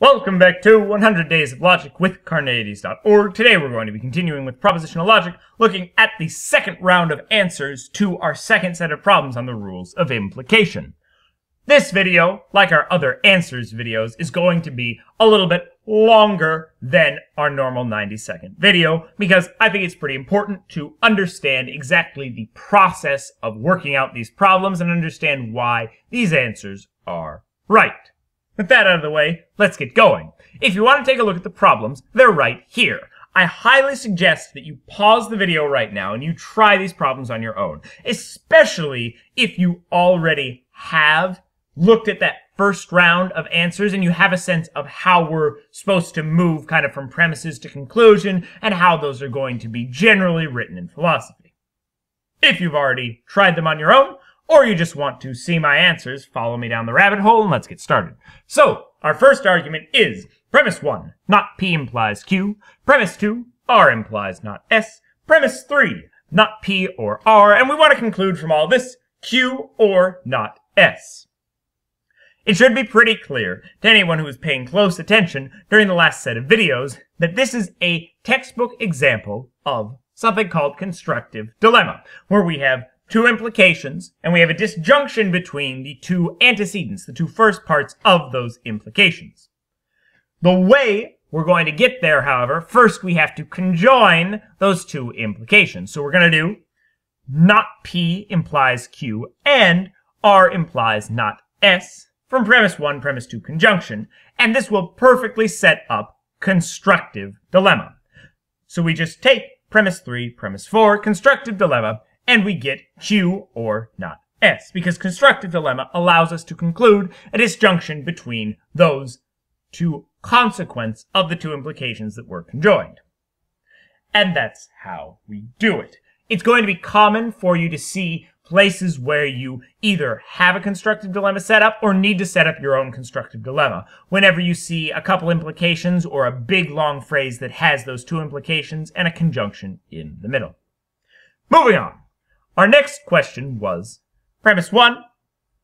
Welcome back to 100 Days of Logic with Carneades.org. Today we're going to be continuing with propositional logic, looking at the second round of answers to our second set of problems on the rules of implication. This video, like our other answers videos, is going to be a little bit longer than our normal 90-second video, because I think it's pretty important to understand exactly the process of working out these problems and understand why these answers are right. With that out of the way, let's get going. If you want to take a look at the problems, they're right here. I highly suggest that you pause the video right now and you try these problems on your own, especially if you already have looked at that first round of answers and you have a sense of how we're supposed to move kind of from premises to conclusion and how those are going to be generally written in philosophy. If you've already tried them on your own, or you just want to see my answers, follow me down the rabbit hole and let's get started. So, our first argument is premise 1, not P implies Q. Premise 2, R implies not S. Premise 3, not P or R. And we want to conclude from all this, Q or not S. It should be pretty clear to anyone who is paying close attention during the last set of videos that this is a textbook example of something called constructive dilemma, where we have two implications, and we have a disjunction between the two antecedents, the two first parts of those implications. The way we're going to get there, however, first we have to conjoin those two implications. So we're going to do not P implies Q and R implies not S from premise 1, premise 2 conjunction, and this will perfectly set up constructive dilemma. So we just take premise 3, premise 4, constructive dilemma, and we get Q or not S, because constructive dilemma allows us to conclude a disjunction between those two consequences of the two implications that were conjoined. And that's how we do it. It's going to be common for you to see places where you either have a constructive dilemma set up or need to set up your own constructive dilemma. Whenever you see a couple implications or a big long phrase that has those two implications and a conjunction in the middle. Moving on. Our next question was premise 1,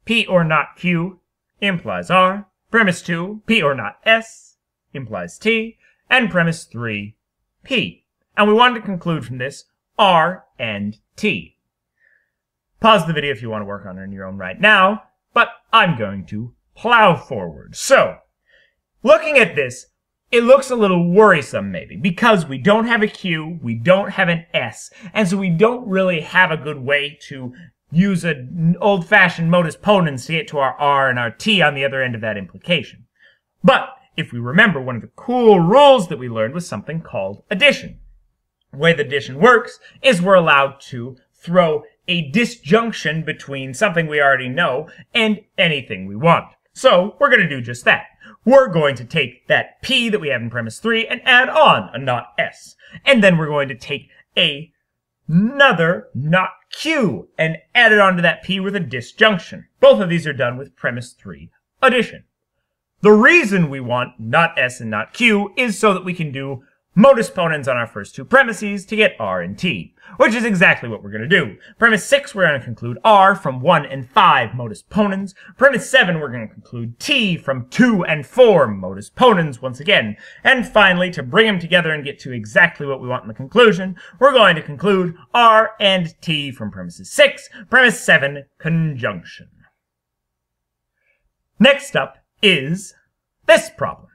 P or not Q implies R. Premise 2, P or not S implies T. And premise 3, P. And we wanted to conclude from this R and T. Pause the video if you want to work on it on your own right now, but I'm going to plow forward. So, looking at this, it looks a little worrisome, maybe, because we don't have a Q, we don't have an S, and so we don't really have a good way to use an old-fashioned modus ponens to get to our R and our T on the other end of that implication. But if we remember, one of the cool rules that we learned was something called addition. The way that addition works is we're allowed to throw a disjunction between something we already know and anything we want. So we're going to do just that. We're going to take that P that we have in premise 3 and add on a not S. And then we're going to take another not Q and add it onto that P with a disjunction. Both of these are done with premise 3 addition. The reason we want not S and not Q is so that we can do modus ponens on our first two premises to get R and T, which is exactly what we're going to do. Premise 6, we're going to conclude R from 1 and 5 modus ponens. Premise 7, we're going to conclude T from 2 and 4 modus ponens once again. And finally, to bring them together and get to exactly what we want in the conclusion, we're going to conclude R and T from premises 6, premise 7 conjunction. Next up is this problem.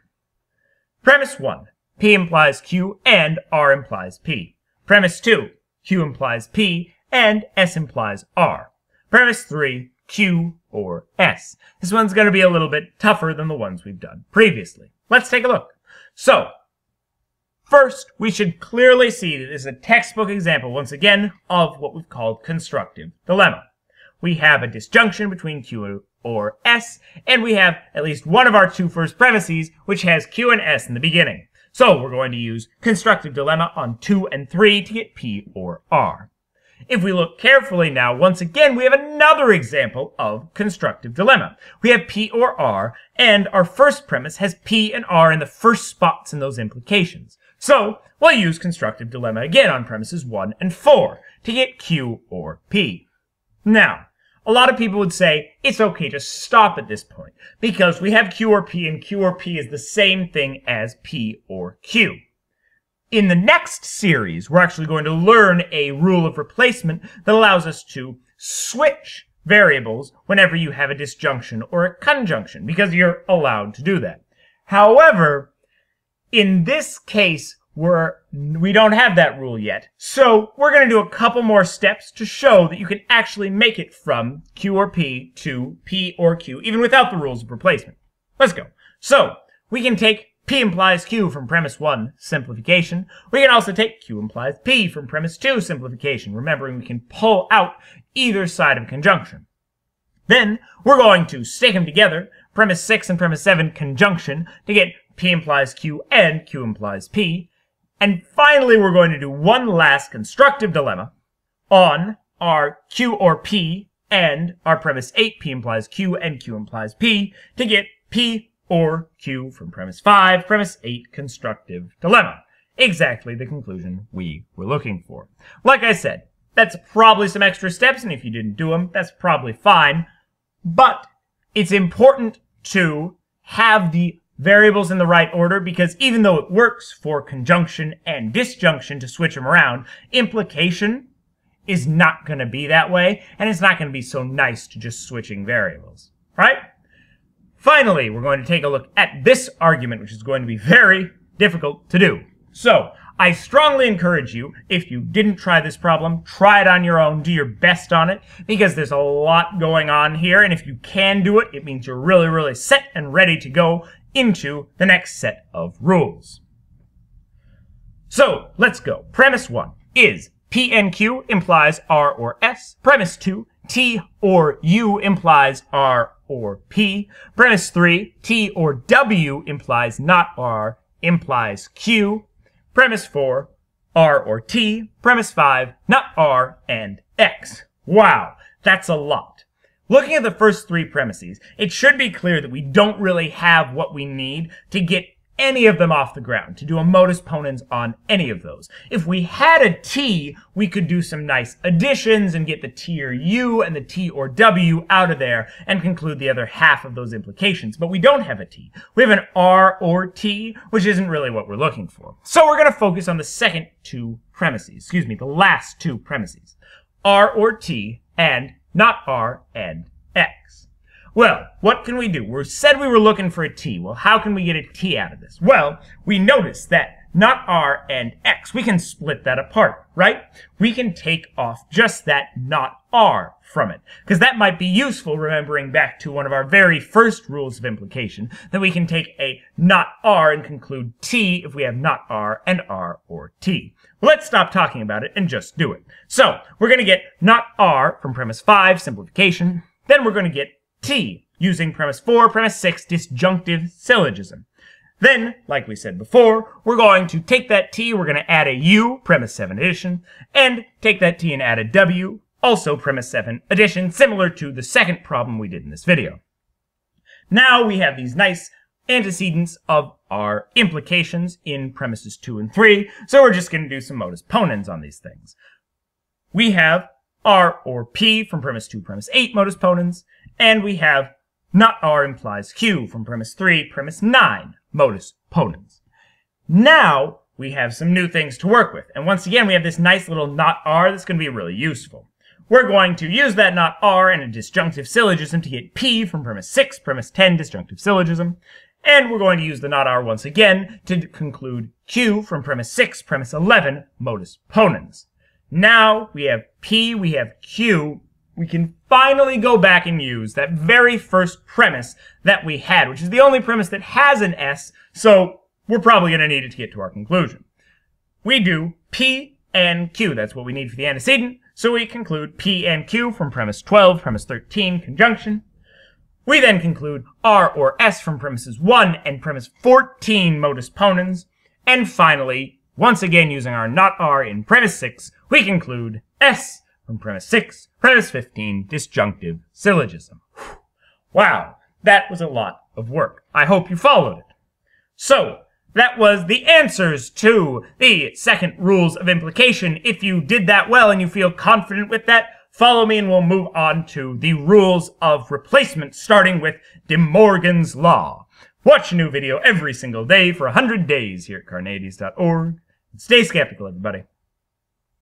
Premise 1. P implies Q and R implies P. Premise 2, Q implies P and S implies R. Premise 3, Q or S. This one's going to be a little bit tougher than the ones we've done previously. Let's take a look. So, first, we should clearly see that this is a textbook example, once again, of what we've called constructive dilemma. We have a disjunction between Q or S, and we have at least one of our two first premises, which has Q and S in the beginning. So we're going to use constructive dilemma on 2 and 3 to get P or R. If we look carefully now, once again, we have another example of constructive dilemma. We have P or R, and our first premise has P and R in the first spots in those implications. So we'll use constructive dilemma again on premises 1 and 4 to get Q or P. Now, A lot of people would say, it's okay to stop at this point, because we have Q or P, and Q or P is the same thing as P or Q. In the next series, we're actually going to learn a rule of replacement that allows us to switch variables whenever you have a disjunction or a conjunction, because you're allowed to do that. However, in this case, we don't have that rule yet. So we're going to do a couple more steps to show that you can actually make it from Q or P to P or Q, even without the rules of replacement. Let's go. So we can take P implies Q from premise 1, simplification. We can also take Q implies P from premise 2, simplification, remembering we can pull out either side of conjunction. Then we're going to stick them together, premise 6 and premise 7 conjunction, to get P implies Q and Q implies P. And finally, we're going to do one last constructive dilemma on our Q or P and our premise 8, P implies Q and Q implies P, to get P or Q from premise 5, premise 8, constructive dilemma. Exactly the conclusion we were looking for. Like I said, that's probably some extra steps, and if you didn't do them, that's probably fine. But it's important to have the variables in the right order, because even though it works for conjunction and disjunction to switch them around, implication is not going to be that way, and it's not going to be so nice to just switching variables, right? Finally, we're going to take a look at this argument, which is going to be very difficult to do. So, I strongly encourage you, if you didn't try this problem, try it on your own, do your best on it, because there's a lot going on here, and if you can do it, it means you're really, really set and ready to go into the next set of rules. So, let's go. Premise 1 is P and Q implies R or S. Premise 2, T or U implies R or P. Premise 3, T or W implies not R, implies Q. Premise 4, R or T. Premise 5, not R and X. Wow, that's a lot. Looking at the first three premises, it should be clear that we don't really have what we need to get any of them off the ground, to do a modus ponens on any of those. If we had a T, we could do some nice additions and get the T or U and the T or W out of there and conclude the other half of those implications. But we don't have a T. We have an R or T, which isn't really what we're looking for. So we're going to focus on the last two premises. R or T and not R and X. Well, what can we do? We said we were looking for a T. Well, how can we get a T out of this? Well, we notice that not R and X, we can split that apart, right? We can take off just that not R from it, because that might be useful, remembering back to one of our very first rules of implication, that we can take a not R and conclude T if we have not R and R or T. Well, let's stop talking about it and just do it. So, we're going to get not R from premise 5, simplification. Then we're going to get T, using premise 4, premise 6, disjunctive syllogism. Then, like we said before, we're going to take that T, we're going to add a U, premise 7 addition, and take that T and add a W, also premise 7 addition, similar to the second problem we did in this video. Now we have these nice antecedents of our implications in premises 2 and 3, so we're just going to do some modus ponens on these things. We have R or P from premise 2, premise 8 modus ponens, and we have not R implies Q from premise 3, premise 9 modus ponens. Now we have some new things to work with, and once again we have this nice little not R that's going to be really useful. We're going to use that not R and a disjunctive syllogism to get P from premise 6, premise 10 disjunctive syllogism, and we're going to use the not R once again to conclude Q from premise 6, premise 11 modus ponens. Now we have P, we have Q, we can finally go back and use that very first premise that we had, which is the only premise that has an S, so we're probably going to need it to get to our conclusion. We do P and Q, that's what we need for the antecedent, so we conclude P and Q from premise 12, premise 13, conjunction. We then conclude R or S from premises 1 and premise 14 modus ponens, and finally, once again using our not R in premise 6, we conclude S from premise 6, premise 15, disjunctive syllogism. Whew. Wow, that was a lot of work. I hope you followed it. So, that was the answers to the second rules of implication. If you did that well and you feel confident with that, Follow me and we'll move on to the rules of replacement, starting with De Morgan's Law. Watch a new video every single day for 100 days here at Carneades.org. Stay skeptical, everybody.